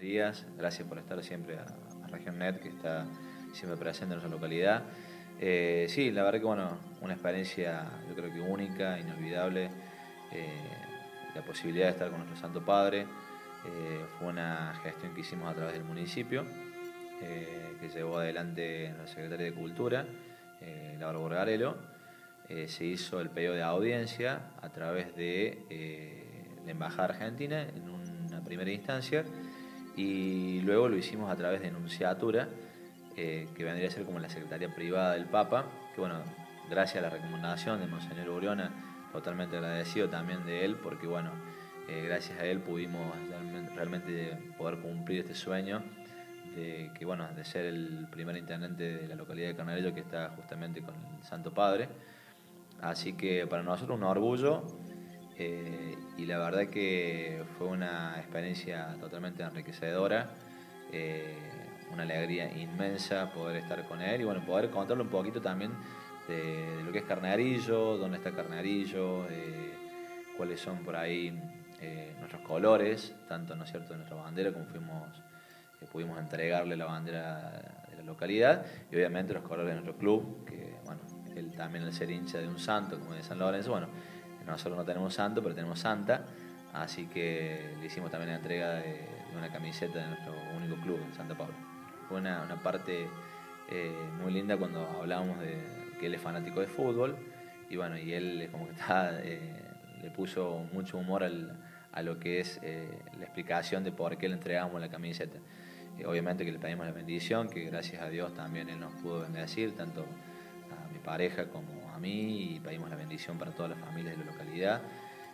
Buenos días, gracias por estar siempre a Región Net, que está siempre presente en nuestra localidad. Sí, la verdad que bueno, una experiencia yo creo que única, inolvidable, la posibilidad de estar con nuestro Santo Padre. Fue una gestión que hicimos a través del municipio, que llevó adelante la Secretaria de Cultura, Laura Borgarelo. Se hizo el pedido de audiencia a través de la Embajada Argentina en una primera instancia, y luego lo hicimos a través de Nunciatura, que vendría a ser como la secretaría privada del Papa, que bueno, gracias a la recomendación de Monseñor Uriona, totalmente agradecido también de él, porque bueno, gracias a él pudimos realmente poder cumplir este sueño de, que, bueno, de ser el primer intendente de la localidad de Carnerillo, que está justamente con el Santo Padre. Así que para nosotros un orgullo, y la verdad que fue una experiencia totalmente enriquecedora, una alegría inmensa poder estar con él y bueno, poder contarle un poquito también de lo que es Carnerillo, dónde está Carnerillo, cuáles son por ahí nuestros colores, tanto, ¿no es cierto?, de nuestra bandera, como pudimos entregarle la bandera de la localidad, y obviamente los colores de nuestro club, que bueno, él también, al ser hincha de un santo como de San Lorenzo, bueno, nosotros no tenemos santo, pero tenemos santa, así que le hicimos también la entrega de una camiseta de nuestro único club, en Santa Paula. Fue una parte muy linda cuando hablábamos de que él es fanático de fútbol, y bueno, y él como que está, le puso mucho humor a lo que es la explicación de por qué le entregamos la camiseta. Obviamente que le pedimos la bendición, que gracias a Dios también él nos pudo bendecir, tanto a mi pareja como a mí, y pedimos la bendición para todas las familias de la localidad.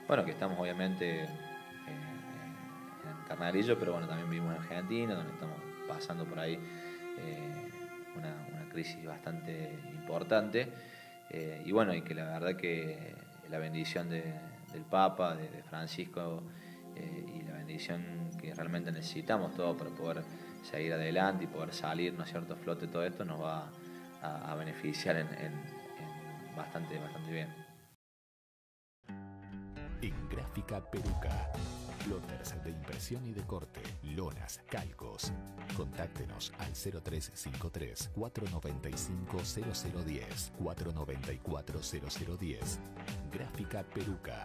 Bueno, que estamos obviamente en Carnerillo, pero bueno, también vivimos en Argentina, donde estamos pasando por ahí una crisis bastante importante. Y bueno, y que la verdad que la bendición del Papa, de Francisco, y la bendición que realmente necesitamos todos para poder seguir adelante y poder salir, ¿no es cierto?, flote, todo esto nos va a beneficiar en bastante bien. En Gráfica Peruca, lonas de impresión y de corte, lonas, calcos. Contáctenos al 0353 495 0010 494 0010. Gráfica Peruca.